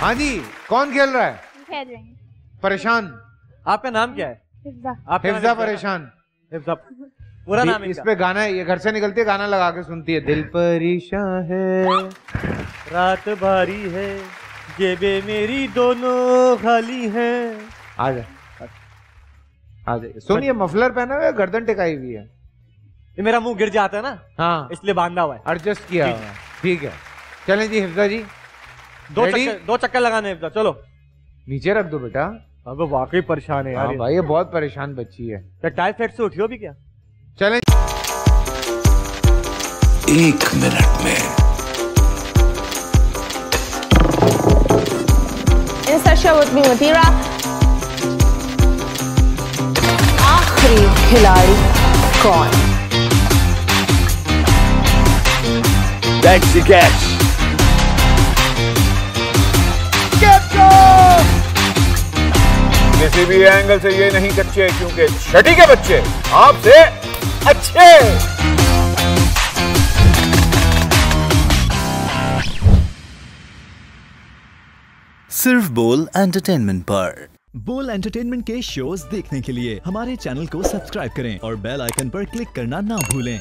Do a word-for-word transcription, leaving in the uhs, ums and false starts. हाँ जी, कौन खेल रहा है? खेल रहे हैं। परेशान। आपका नाम क्या है? हिफ्जा। आप हिफ्जा परेशान। हिफ्जा पूरा नाम है। इस पे गाना है, ये घर से निकलती है गाना लगा के सुनती है। दिल परेशान है, रात भारी है, जेबे मेरी दोनों खाली है। आ जाए आ जाए। सुनिए, मफलर पहना हुआ है, गर्दन टिकाई हुई है, ये मेरा मुंह गिर जाता है ना, हाँ इसलिए बांधा हुआ है, एडजस्ट किया हुआ है। ठीक है, चलें जी हिफ्जा जी, दो चक्कर, दो चक्कर लगाने हिफ्जा। चलो नीचे रख दो बेटा। अब वाकई परेशान है यार भाई, ये बहुत परेशान बच्ची है। क्या टाइफाइड से उठी हो भी क्या? चलें एक मिनट में। with me Matira आखिरी खिलाड़ी कौन? That's the catch. Captain! किसी भी एंगल से ये नहीं कच्चे, क्योंकि छठी के बच्चे आपसे अच्छे। सिर्फ बोल एंटरटेनमेंट पर। बोल एंटरटेनमेंट के शोज देखने के लिए हमारे चैनल को सब्सक्राइब करें और बेल आइकन पर क्लिक करना ना भूलें।